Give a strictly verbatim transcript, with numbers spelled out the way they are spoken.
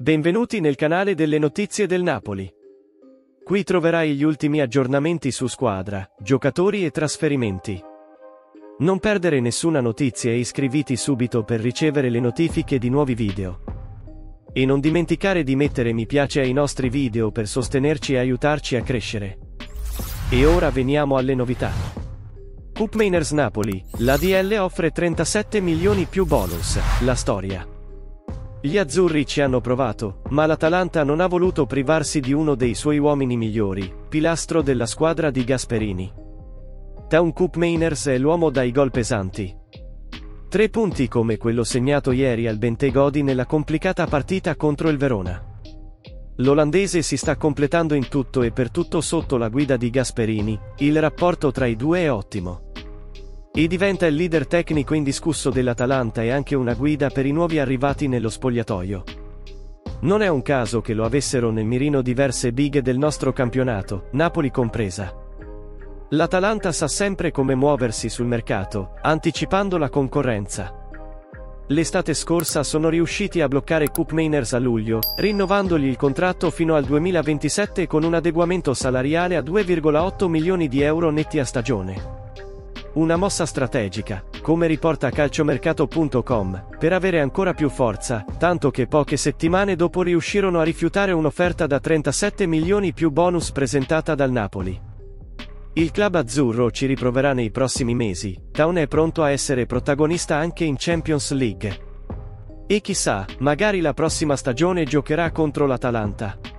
Benvenuti nel canale delle notizie del Napoli. Qui troverai gli ultimi aggiornamenti su squadra, giocatori e trasferimenti. Non perdere nessuna notizia e iscriviti subito per ricevere le notifiche di nuovi video. E non dimenticare di mettere mi piace ai nostri video per sostenerci e aiutarci a crescere. E ora veniamo alle novità. Koopmeiners Napoli, l'A D L offre trentasette milioni più bonus, la storia. Gli azzurri ci hanno provato, ma l'Atalanta non ha voluto privarsi di uno dei suoi uomini migliori, pilastro della squadra di Gasperini. Teun Koopmeiners è l'uomo dai gol pesanti. Tre punti come quello segnato ieri al Bentegodi nella complicata partita contro il Verona. L'olandese si sta completando in tutto e per tutto sotto la guida di Gasperini, il rapporto tra i due è ottimo. E diventa il leader tecnico indiscusso dell'Atalanta e anche una guida per i nuovi arrivati nello spogliatoio. Non è un caso che lo avessero nel mirino diverse big del nostro campionato, Napoli compresa. L'Atalanta sa sempre come muoversi sul mercato, anticipando la concorrenza. L'estate scorsa sono riusciti a bloccare Koopmeiners a luglio, rinnovandogli il contratto fino al duemilaventisette con un adeguamento salariale a due virgola otto milioni di euro netti a stagione. Una mossa strategica, come riporta Calciomercato punto com, per avere ancora più forza, tanto che poche settimane dopo riuscirono a rifiutare un'offerta da trentasette milioni più bonus presentata dal Napoli. Il club azzurro ci riproverà nei prossimi mesi, Teun è pronto a essere protagonista anche in Champions League. E chissà, magari la prossima stagione giocherà contro l'Atalanta.